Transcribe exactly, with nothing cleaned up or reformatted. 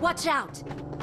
Watch out!